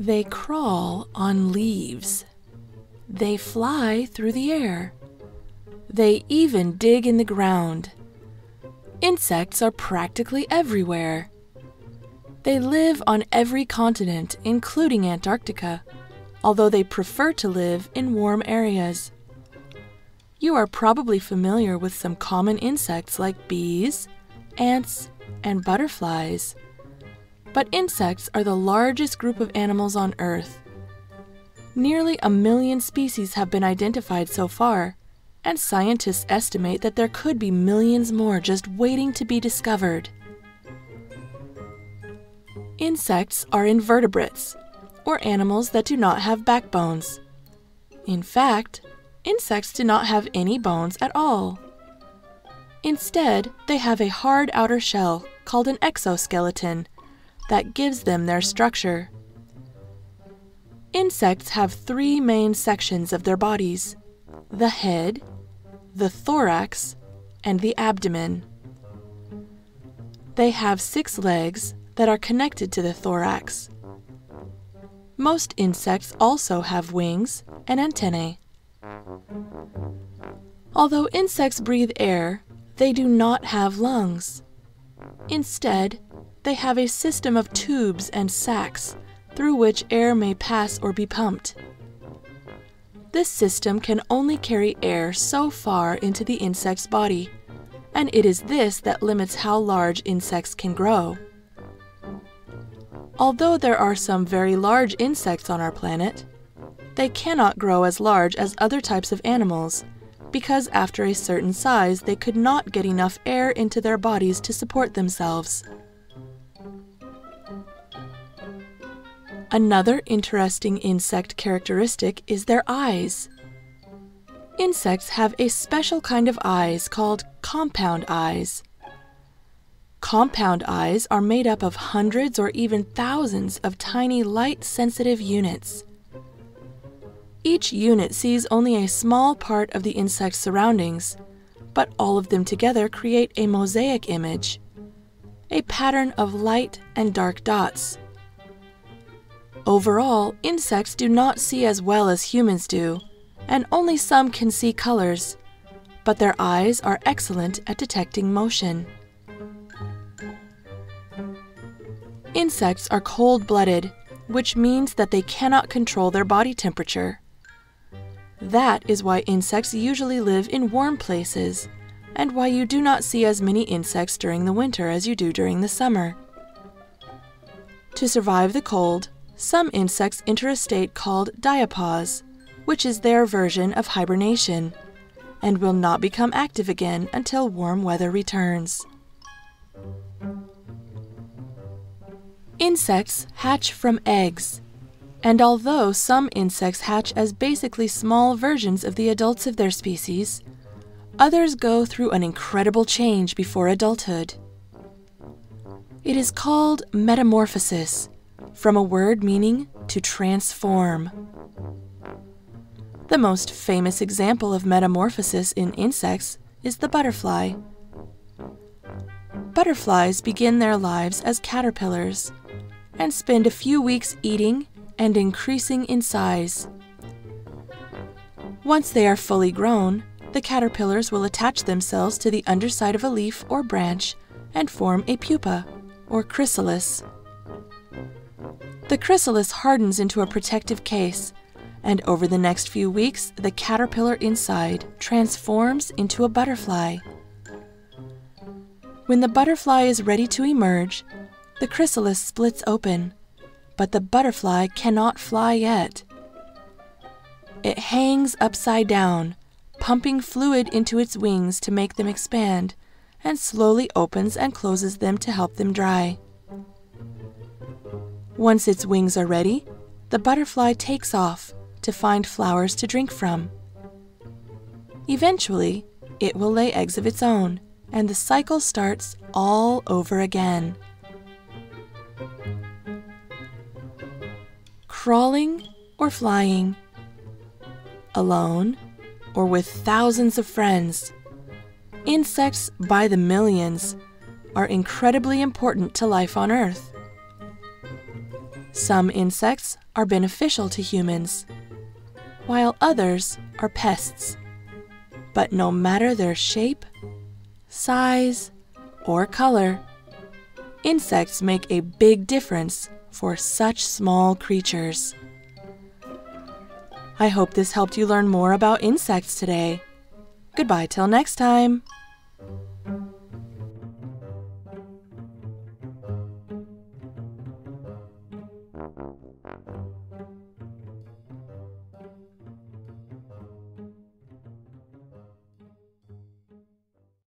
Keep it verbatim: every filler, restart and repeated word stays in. They crawl on leaves. They fly through the air. They even dig in the ground. Insects are practically everywhere. They live on every continent, including Antarctica, although they prefer to live in warm areas. You are probably familiar with some common insects like bees, ants, and butterflies. But insects are the largest group of animals on Earth. Nearly a million species have been identified so far, and scientists estimate that there could be millions more just waiting to be discovered. Insects are invertebrates, or animals that do not have backbones. In fact, insects do not have any bones at all. Instead, they have a hard outer shell, called an exoskeleton, that gives them their structure. Insects have three main sections of their bodies: the head, the thorax, and the abdomen. They have six legs that are connected to the thorax. Most insects also have wings and antennae. Although insects breathe air, they do not have lungs. Instead, they have a system of tubes and sacs through which air may pass or be pumped. This system can only carry air so far into the insect's body, and it is this that limits how large insects can grow. Although there are some very large insects on our planet, they cannot grow as large as other types of animals, because after a certain size they could not get enough air into their bodies to support themselves. Another interesting insect characteristic is their eyes. Insects have a special kind of eyes called compound eyes. Compound eyes are made up of hundreds or even thousands of tiny light-sensitive units. Each unit sees only a small part of the insect's surroundings, but all of them together create a mosaic image, a pattern of light and dark dots. Overall, insects do not see as well as humans do, and only some can see colors, but their eyes are excellent at detecting motion. Insects are cold-blooded, which means that they cannot control their body temperature. That is why insects usually live in warm places, and why you do not see as many insects during the winter as you do during the summer. To survive the cold, some insects enter a state called diapause, which is their version of hibernation, and will not become active again until warm weather returns. Insects hatch from eggs, and although some insects hatch as basically small versions of the adults of their species, others go through an incredible change before adulthood. It is called metamorphosis, from a word meaning to transform. The most famous example of metamorphosis in insects is the butterfly. Butterflies begin their lives as caterpillars and spend a few weeks eating and increasing in size. Once they are fully grown, the caterpillars will attach themselves to the underside of a leaf or branch and form a pupa, or chrysalis. The chrysalis hardens into a protective case, and over the next few weeks, the caterpillar inside transforms into a butterfly. When the butterfly is ready to emerge, the chrysalis splits open, but the butterfly cannot fly yet. It hangs upside down, pumping fluid into its wings to make them expand, and slowly opens and closes them to help them dry. Once its wings are ready, the butterfly takes off to find flowers to drink from. Eventually, it will lay eggs of its own, and the cycle starts all over again. Crawling or flying, alone or with thousands of friends, insects by the millions are incredibly important to life on Earth. Some insects are beneficial to humans, while others are pests. But no matter their shape, size, or color, insects make a big difference for such small creatures. I hope this helped you learn more about insects today. Goodbye till next time!